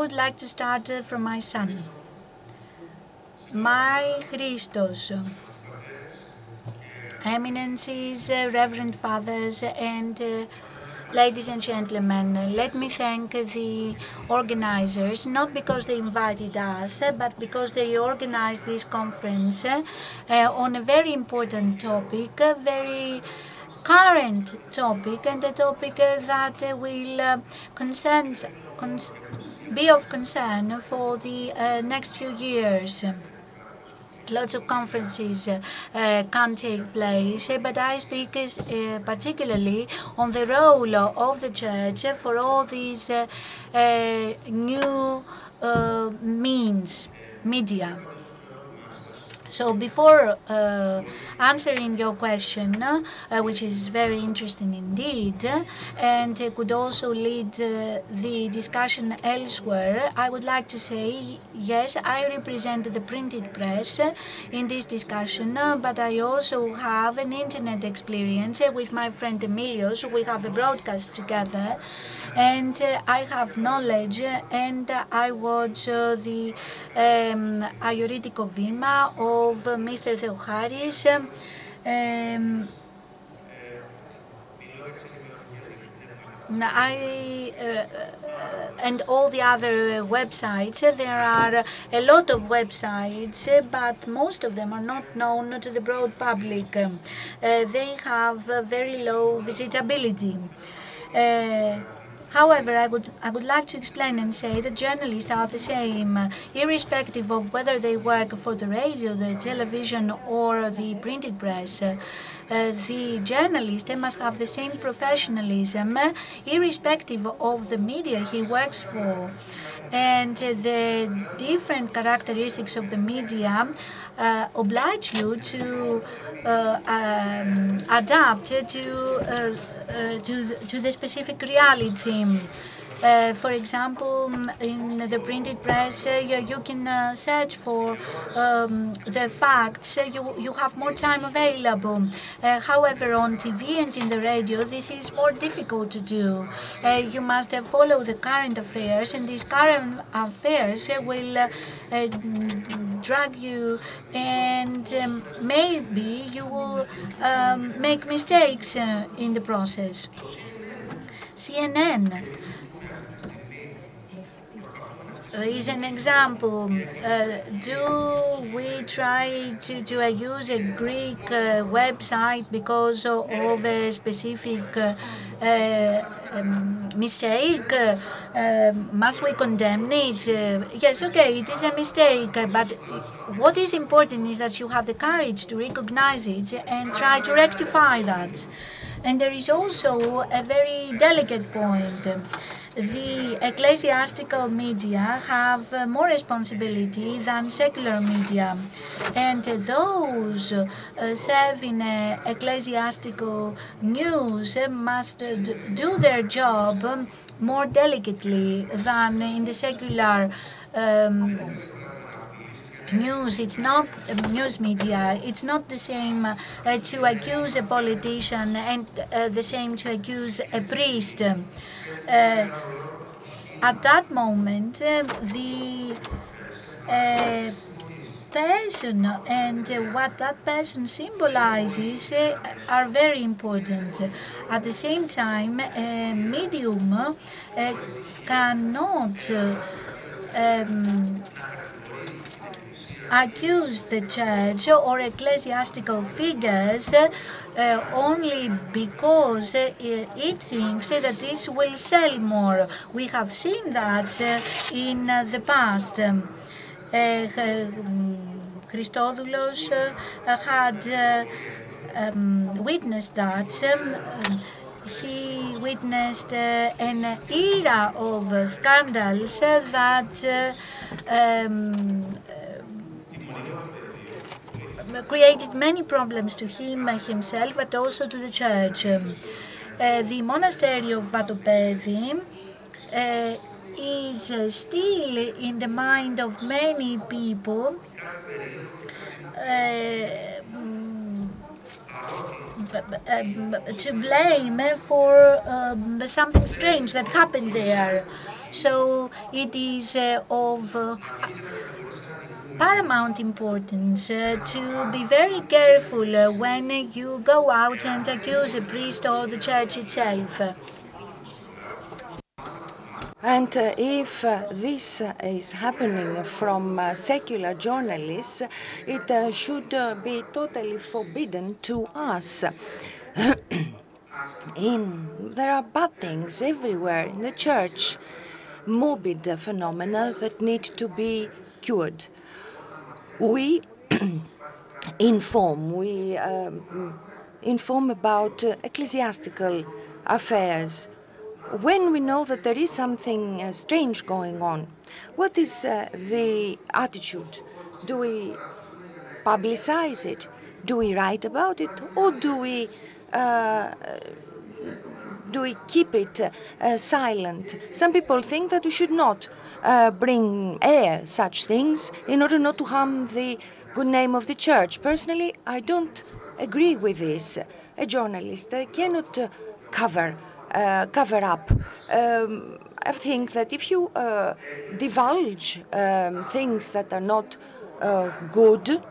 would like to start from my son. My Christos, Eminencies, Reverend Fathers, and ladies and gentlemen, let me thank the organizers, not because they invited us, but because they organized this conference on a very important topic, a very current topic, and a topic that will be of concern for the next few years. Lots of conferences can take place, but I speak particularly on the role of the Church for all these new media. So before answering your question, which is very interesting indeed, and could also lead the discussion elsewhere, I would like to say, yes, I represent the printed press in this discussion, but I also have an internet experience with my friend Emilio. So we have a broadcast together, and I have knowledge, and I watch the Ayuritico Vima of Mr. Theoharis. And all the other websites. There are a lot of websites, but most of them are not known to the broad public. They have very low visitability. However, I would like to explain and say that journalists are the same, irrespective of whether they work for the radio, the television, or the printed press. The journalist must have the same professionalism, irrespective of the media he works for. And the different characteristics of the media oblige you to adapt to the specific reality. For example, in the printed press, you can search for the facts. You have more time available. However, on TV and in the radio, this is more difficult to do. You must follow the current affairs, and these current affairs will drag you, and maybe you will make mistakes in the process. CNN is an example. Do we try to use a Greek website because of a specific mistake? Must we condemn it? Yes, okay, it is a mistake, but what is important is that you have the courage to recognize it and try to rectify that. And there is also a very delicate point. The ecclesiastical media have more responsibility than secular media, and those serving ecclesiastical news must do their job more delicately than in the secular news. It's not news media. It's not the same to accuse a politician and the same to accuse a priest. At that moment, the person and what that person symbolizes are very important. At the same time, a medium cannot accuse the church or ecclesiastical figures only because it thinks that this will sell more. We have seen that in the past. Christodoulos had witnessed that. He witnessed an era of scandals that created many problems to him himself, but also to the church. The monastery of Vatopedi is still in the mind of many people to blame for something strange that happened there. So it is of paramount importance to be very careful when you go out and accuse a priest or the church itself. And if this is happening from secular journalists, it should be totally forbidden to us. There are bad things everywhere in the church, morbid phenomena that need to be cured. We inform about ecclesiastical affairs. When we know that there is something strange going on, what is the attitude? Do we publicize it? Do we write about it? Or do we keep it silent? Some people think that we should not bring air such things in order not to harm the good name of the church. Personally, I don't agree with this. A journalist cannot cover up. I think that if you divulge things that are not good,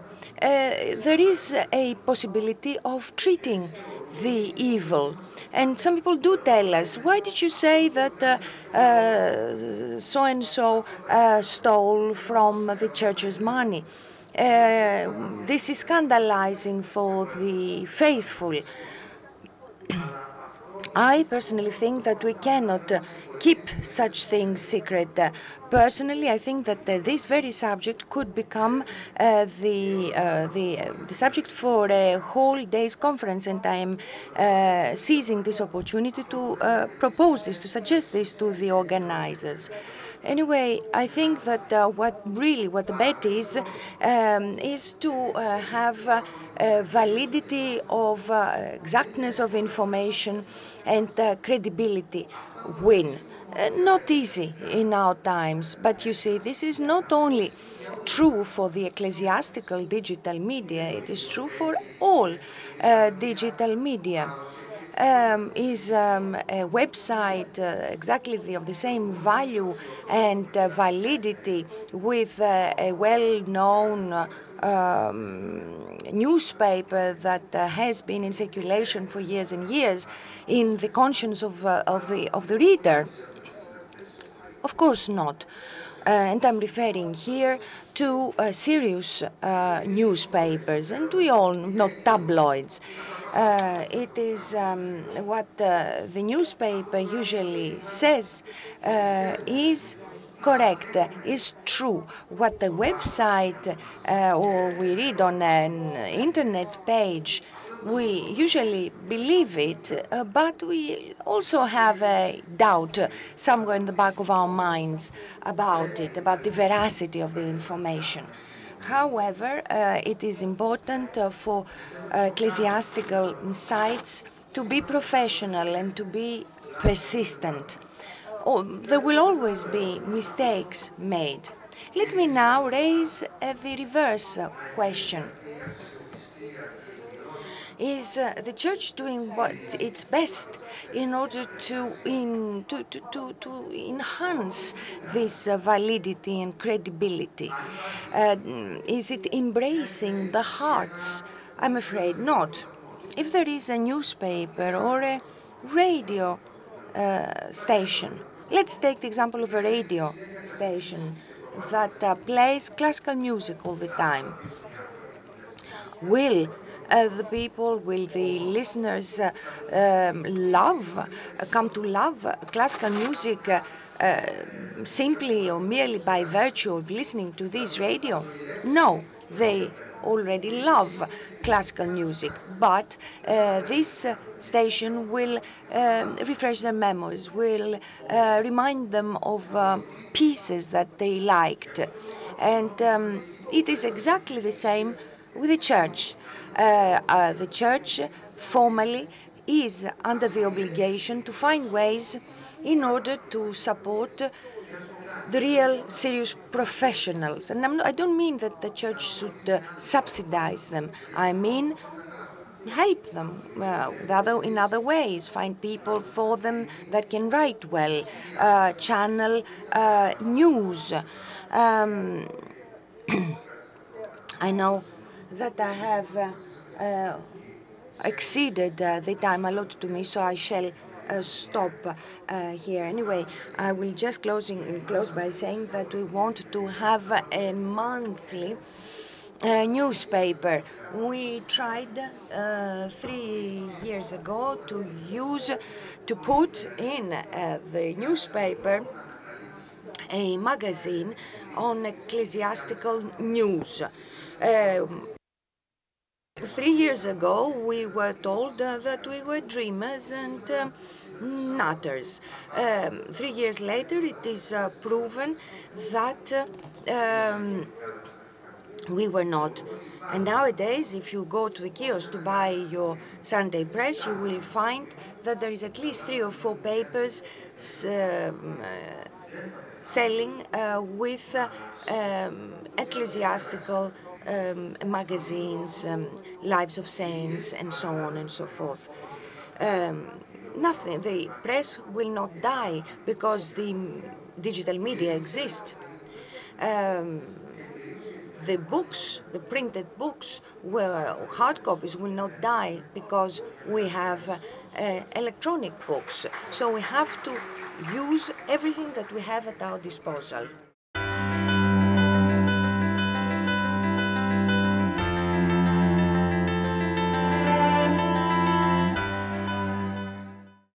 there is a possibility of treating the evil. And some people do tell us, why did you say that so-and-so stole from the church's money? This is scandalizing for the faithful. I personally think that we cannot keep such things secret. Personally, I think that this very subject could become the subject for a whole day's conference, and I am seizing this opportunity to propose this, to suggest this to the organizers. Anyway, I think that what the bet is to have validity of exactness of information and credibility win. Not easy in our times, but you see, this is not only true for the ecclesiastical digital media, it is true for all digital media. Is a website exactly of the same value and validity with a well-known newspaper that has been in circulation for years and years in the conscience of the reader? Of course not. And I'm referring here to serious newspapers, and we all know tabloids. It is what the newspaper usually says is correct, is true. What the website or we read on an internet page, we usually believe it, but we also have a doubt somewhere in the back of our minds about it, about the veracity of the information. However, it is important for ecclesiastical sites to be professional and to be persistent. There will always be mistakes made. Let me now raise the reverse question. Is the church doing what it's best in order to enhance this validity and credibility? Is it embracing the hearts? I'm afraid not. If there is a newspaper or a radio station, let's take the example of a radio station that plays classical music all the time. The people, will the listeners come to love classical music simply or merely by virtue of listening to this radio? No, they already love classical music, but this station will refresh their memories, will remind them of pieces that they liked. And it is exactly the same with the church. The church formally is under the obligation to find ways in order to support the real serious professionals. And I don't mean that the church should subsidize them. I mean help them in other ways, find people for them that can write well, channel news. I know that I have exceeded the time allotted to me, so I shall stop here. Anyway, I will just close by saying that we want to have a monthly newspaper. We tried 3 years ago to put in the newspaper a magazine on ecclesiastical news. 3 years ago, we were told that we were dreamers and nutters. 3 years later, it is proven that we were not. And nowadays, if you go to the kiosk to buy your Sunday press, you will find that there is at least 3 or 4 papers selling with ecclesiastical magazines, lives of saints, and so on and so forth. Nothing. The press will not die because the digital media exists. The books, the printed books, hard copies, will not die because we have electronic books. So we have to use everything that we have at our disposal.